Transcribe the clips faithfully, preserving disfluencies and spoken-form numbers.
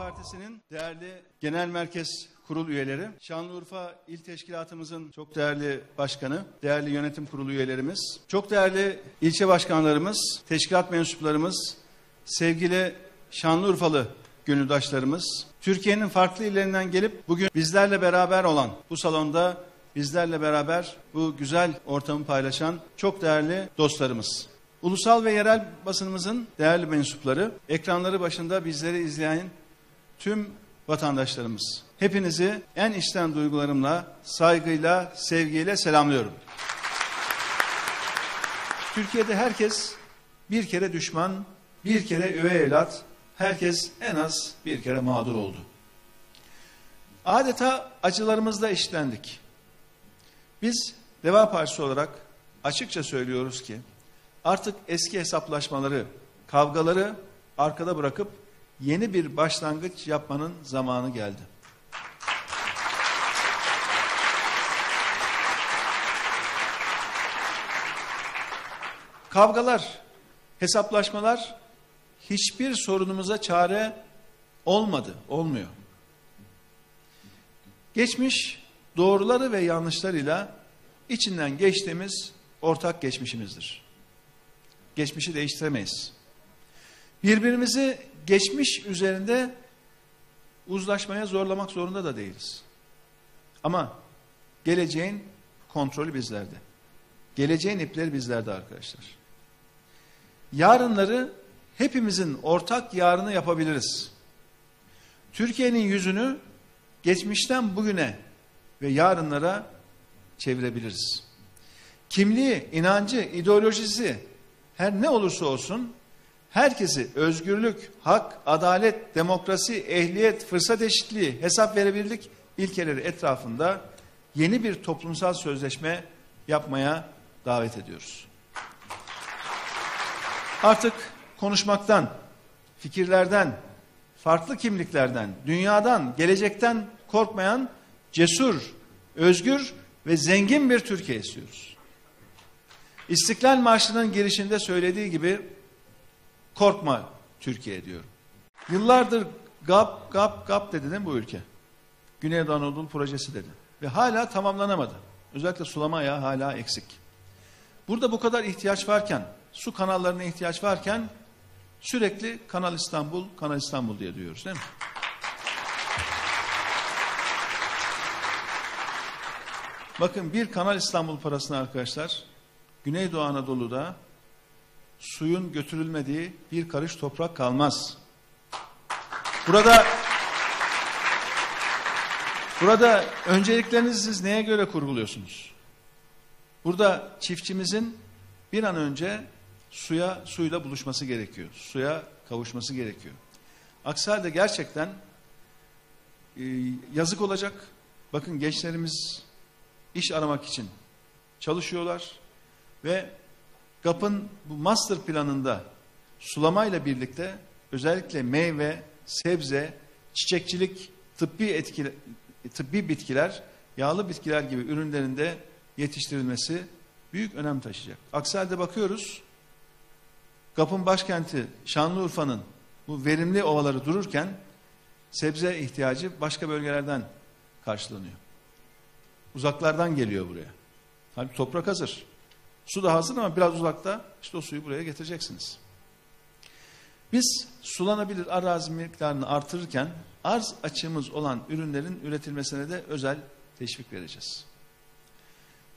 Partisi'nin değerli Genel Merkez Kurul üyeleri, Şanlıurfa İl Teşkilatımızın çok değerli başkanı, değerli yönetim kurulu üyelerimiz, çok değerli ilçe başkanlarımız, teşkilat mensuplarımız, sevgili Şanlıurfalı gönüldaşlarımız, Türkiye'nin farklı illerinden gelip bugün bizlerle beraber olan bu salonda bizlerle beraber bu güzel ortamı paylaşan çok değerli dostlarımız, ulusal ve yerel basınımızın değerli mensupları, ekranları başında bizleri izleyen tüm vatandaşlarımız, hepinizi en içten duygularımla, saygıyla, sevgiyle selamlıyorum. Türkiye'de herkes bir kere düşman, bir kere üvey evlat, herkes en az bir kere mağdur oldu. Adeta acılarımızla eşitlendik. Biz Deva Partisi olarak açıkça söylüyoruz ki artık eski hesaplaşmaları, kavgaları arkada bırakıp yeni bir başlangıç yapmanın zamanı geldi. Kavgalar, hesaplaşmalar hiçbir sorunumuza çare olmadı, olmuyor. Geçmiş doğruları ve yanlışlarıyla içinden geçtiğimiz ortak geçmişimizdir. Geçmişi değiştiremeyiz. Birbirimizi geçmiş üzerinde uzlaşmaya zorlamak zorunda da değiliz. Ama geleceğin kontrolü bizlerde. Geleceğin ipleri bizlerde arkadaşlar. Yarınları hepimizin ortak yarını yapabiliriz. Türkiye'nin yüzünü geçmişten bugüne ve yarınlara çevirebiliriz. Kimliği, inancı, ideolojisi her ne olursa olsun herkesi özgürlük, hak, adalet, demokrasi, ehliyet, fırsat eşitliği, hesap verebilirlik ilkeleri etrafında yeni bir toplumsal sözleşme yapmaya davet ediyoruz. Artık konuşmaktan, fikirlerden, farklı kimliklerden, dünyadan, gelecekten korkmayan cesur, özgür ve zengin bir Türkiye istiyoruz. İstiklal Marşı'nın girişinde söylediği gibi korkma Türkiye diyorum. Yıllardır GAP, GAP, GAP dedi değil mi bu ülke? Güneydoğu Anadolu Projesi dedi. Ve hala tamamlanamadı. Özellikle sulama ayağı hala eksik. Burada bu kadar ihtiyaç varken, su kanallarına ihtiyaç varken sürekli Kanal İstanbul, Kanal İstanbul diye duyuyoruz değil mi? Bakın bir Kanal İstanbul parasını arkadaşlar Güneydoğu Anadolu'da suyun götürülmediği bir karış toprak kalmaz. Burada burada önceliklerinizi siz neye göre kurguluyorsunuz? Burada çiftçimizin bir an önce suya suyla buluşması gerekiyor. Suya kavuşması gerekiyor. Aksi halde gerçekten e, yazık olacak. Bakın gençlerimiz iş aramak için çalışıyorlar ve GAP'ın bu master planında sulamayla birlikte özellikle meyve, sebze, çiçekçilik, tıbbi, etkili, tıbbi bitkiler, yağlı bitkiler gibi ürünlerinde yetiştirilmesi büyük önem taşıyacak. Aksi halde bakıyoruz, GAP'ın başkenti Şanlıurfa'nın bu verimli ovaları dururken sebze ihtiyacı başka bölgelerden karşılanıyor. Uzaklardan geliyor buraya. Halbuki toprak hazır. Su da hazır ama biraz uzakta işte o suyu buraya getireceksiniz. Biz sulanabilir arazi miktarını artırırken arz açığımız olan ürünlerin üretilmesine de özel teşvik vereceğiz.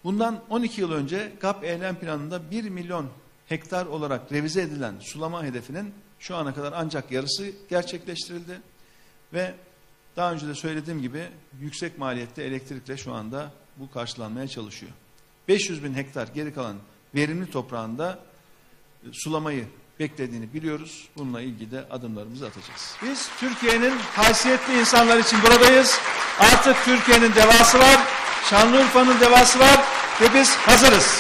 Bundan on iki yıl önce GAP eylem planında bir milyon hektar olarak revize edilen sulama hedefinin şu ana kadar ancak yarısı gerçekleştirildi. Ve daha önce de söylediğim gibi yüksek maliyette elektrikle şu anda bu karşılanmaya çalışıyor. beş yüz bin hektar geri kalan verimli toprağında sulamayı beklediğini biliyoruz. Bununla ilgili de adımlarımızı atacağız. Biz Türkiye'nin haysiyetli insanlar için buradayız. Artık Türkiye'nin devası var. Şanlıurfa'nın devası var ve biz hazırız.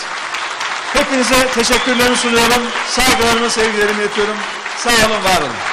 Hepinize teşekkürlerimi sunuyorum. Saygılarımı, sevgilerimi iletiyorum. Sağ olun, var olun.